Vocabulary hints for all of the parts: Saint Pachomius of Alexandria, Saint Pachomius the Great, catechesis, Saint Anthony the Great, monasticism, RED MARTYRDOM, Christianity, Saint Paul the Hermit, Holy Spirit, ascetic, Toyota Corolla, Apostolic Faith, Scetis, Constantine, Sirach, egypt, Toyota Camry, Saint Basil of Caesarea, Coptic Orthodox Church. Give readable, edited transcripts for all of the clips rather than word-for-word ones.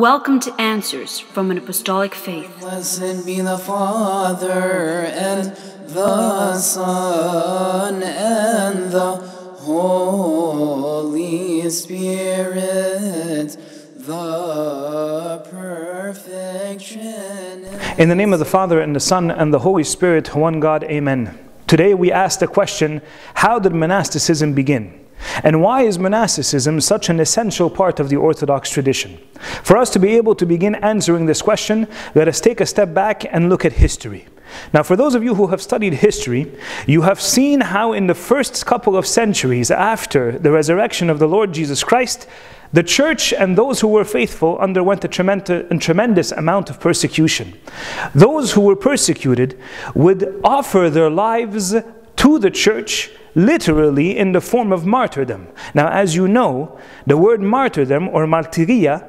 Welcome to Answers from an Apostolic Faith. Blessed be the Father, and the Son, and the Holy Spirit, the perfection. In the name of the Father, and the Son, and the Holy Spirit, one God, Amen. Today we ask the question, how did monasticism begin? And why is monasticism such an essential part of the Orthodox tradition? For us to be able to begin answering this question, let us take a step back and look at history. Now, for those of you who have studied history, you have seen how in the first couple of centuries after the resurrection of the Lord Jesus Christ, the church and those who were faithful underwent a tremendous amount of persecution. Those who were persecuted would offer their lives to the church, literally in the form of martyrdom. Now, as you know, the word martyrdom or martyria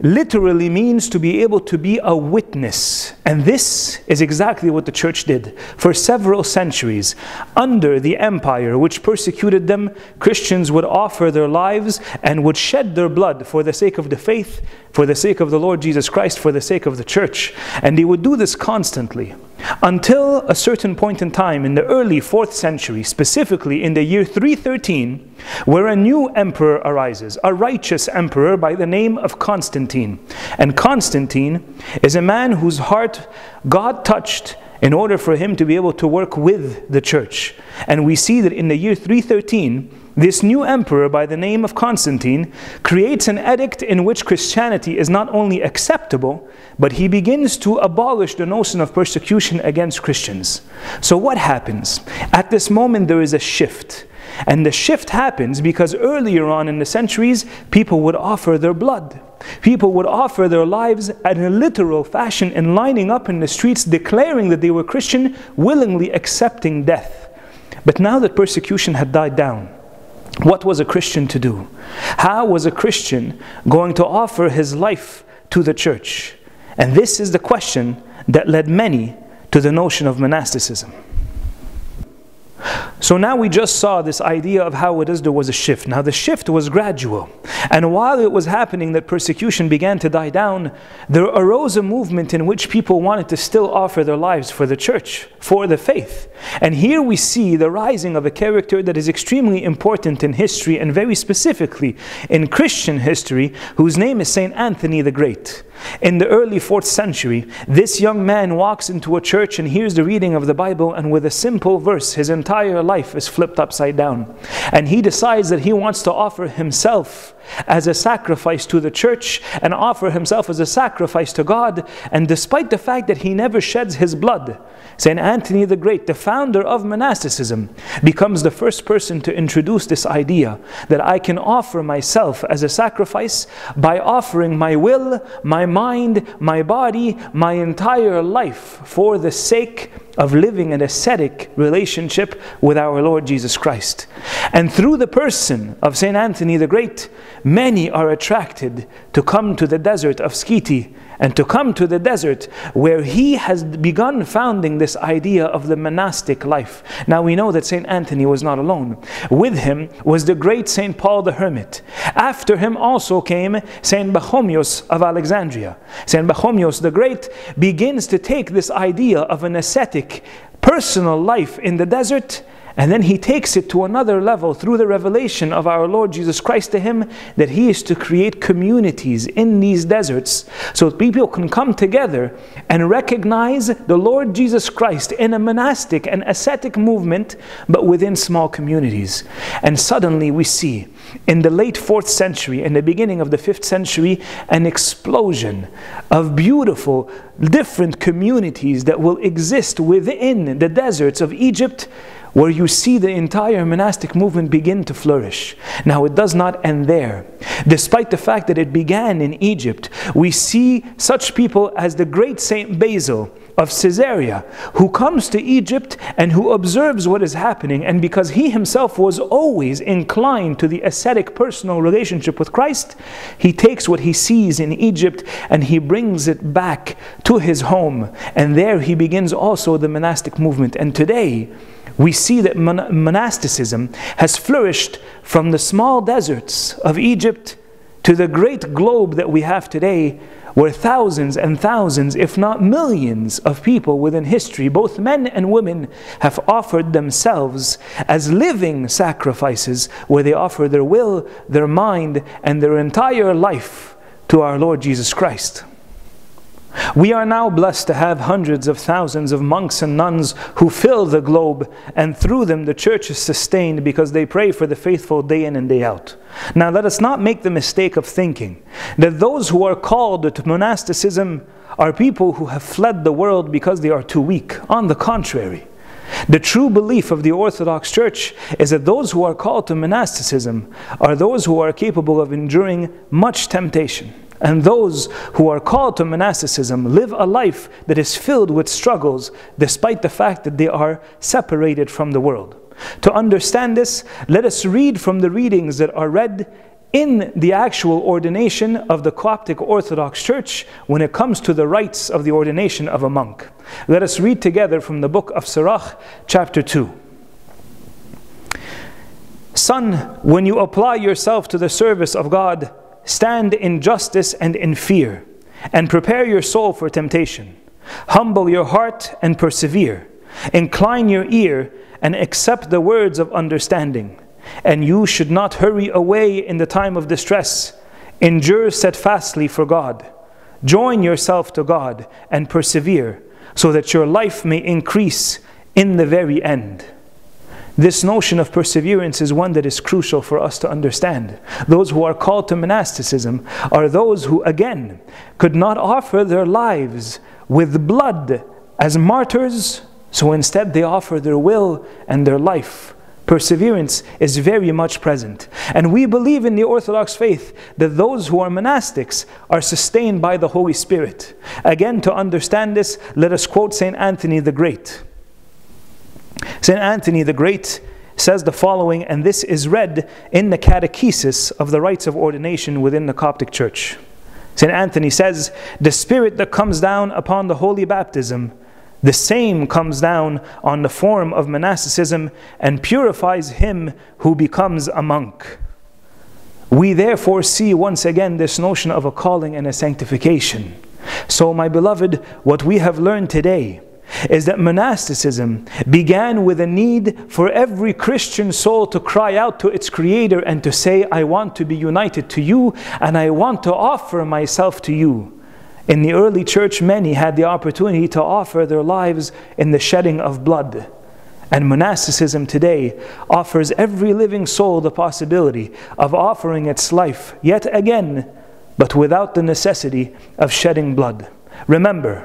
literally means to be able to be a witness. And this is exactly what the church did for several centuries. Under the empire which persecuted them, Christians would offer their lives and would shed their blood for the sake of the faith, for the sake of the Lord Jesus Christ, for the sake of the church. And they would do this constantly. Until a certain point in time in the early 4th century, specifically in the year 313, where a new emperor arises, a righteous emperor by the name of Constantine. And Constantine is a man whose heart God touched in order for him to be able to work with the church. And we see that in the year 313, this new emperor by the name of Constantine creates an edict in which Christianity is not only acceptable, but he begins to abolish the notion of persecution against Christians. So what happens? At this moment there is a shift. And the shift happens because earlier on in the centuries, people would offer their blood. People would offer their lives in a literal fashion and lining up in the streets declaring that they were Christian, willingly accepting death. But now that persecution had died down, what was a Christian to do? How was a Christian going to offer his life to the church? And this is the question that led many to the notion of monasticism. So now we just saw this idea of how it is there was a shift. Now the shift was gradual. And while it was happening that persecution began to die down, there arose a movement in which people wanted to still offer their lives for the church, for the faith. And here we see the rising of a character that is extremely important in history and very specifically in Christian history, whose name is Saint Anthony the Great. In the early 4th century, this young man walks into a church and hears the reading of the Bible, and with a simple verse, his entire life is flipped upside down. And he decides that he wants to offer himself as a sacrifice to the church and offer himself as a sacrifice to God. And despite the fact that he never sheds his blood, Saint Anthony the Great, the founder of monasticism, becomes the first person to introduce this idea that I can offer myself as a sacrifice by offering my will, my mind, my body, my entire life for the sake of living an ascetic relationship with our Lord Jesus Christ. And through the person of Saint Anthony the Great, many are attracted to come to the desert of Scetis and to come to the desert where he has begun founding this idea of the monastic life. Now we know that Saint Anthony was not alone. With him was the great Saint Paul the Hermit. After him also came Saint Pachomius of Alexandria. Saint Pachomius the Great begins to take this idea of an ascetic personal life in the desert, and then he takes it to another level through the revelation of our Lord Jesus Christ to him, that he is to create communities in these deserts so that people can come together and recognize the Lord Jesus Christ in a monastic and ascetic movement, but within small communities. And suddenly we see in the late 4th century and the beginning of the 5th century an explosion of beautiful different communities that will exist within the deserts of Egypt, where you see the entire monastic movement begin to flourish. Now it does not end there. Despite the fact that it began in Egypt, we see such people as the great Saint Basil of Caesarea, who comes to Egypt and who observes what is happening, and because he himself was always inclined to the ascetic personal relationship with Christ, he takes what he sees in Egypt and he brings it back to his home, and there he begins also the monastic movement. And today, we see that monasticism has flourished from the small deserts of Egypt to the great globe that we have today, where thousands and thousands, if not millions, of people within history, both men and women, have offered themselves as living sacrifices, where they offer their will, their mind, and their entire life to our Lord Jesus Christ. We are now blessed to have hundreds of thousands of monks and nuns who fill the globe, and through them the church is sustained because they pray for the faithful day in and day out. Now let us not make the mistake of thinking that those who are called to monasticism are people who have fled the world because they are too weak. On the contrary, the true belief of the Orthodox Church is that those who are called to monasticism are those who are capable of enduring much temptation. And those who are called to monasticism live a life that is filled with struggles, despite the fact that they are separated from the world. To understand this, let us read from the readings that are read in the actual ordination of the Coptic Orthodox Church when it comes to the rites of the ordination of a monk. Let us read together from the book of Sirach, chapter 2. "Son, when you apply yourself to the service of God, stand in justice and in fear, and prepare your soul for temptation. Humble your heart and persevere. Incline your ear and accept the words of understanding. And you should not hurry away in the time of distress. Endure steadfastly for God. Join yourself to God and persevere, so that your life may increase in the very end." This notion of perseverance is one that is crucial for us to understand. Those who are called to monasticism are those who, again, could not offer their lives with blood as martyrs, so instead they offer their will and their life. Perseverance is very much present. And we believe in the Orthodox faith that those who are monastics are sustained by the Holy Spirit. Again, to understand this, let us quote Saint Anthony the Great. Saint Anthony the Great says the following, and this is read in the catechesis of the rites of ordination within the Coptic Church. Saint Anthony says, "The Spirit that comes down upon the holy baptism, the same comes down on the form of monasticism and purifies him who becomes a monk." We therefore see once again this notion of a calling and a sanctification. So, my beloved, what we have learned today is that monasticism began with a need for every Christian soul to cry out to its Creator and to say, "I want to be united to you, and I want to offer myself to you." In the early church, many had the opportunity to offer their lives in the shedding of blood. And monasticism today offers every living soul the possibility of offering its life, yet again, but without the necessity of shedding blood. Remember,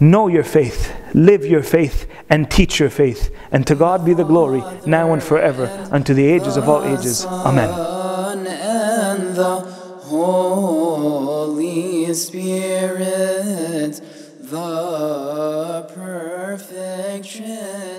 know your faith, live your faith, and teach your faith. And to God be the glory, now and forever, unto the ages of all ages. Amen. And the Holy Spirit, the perfection.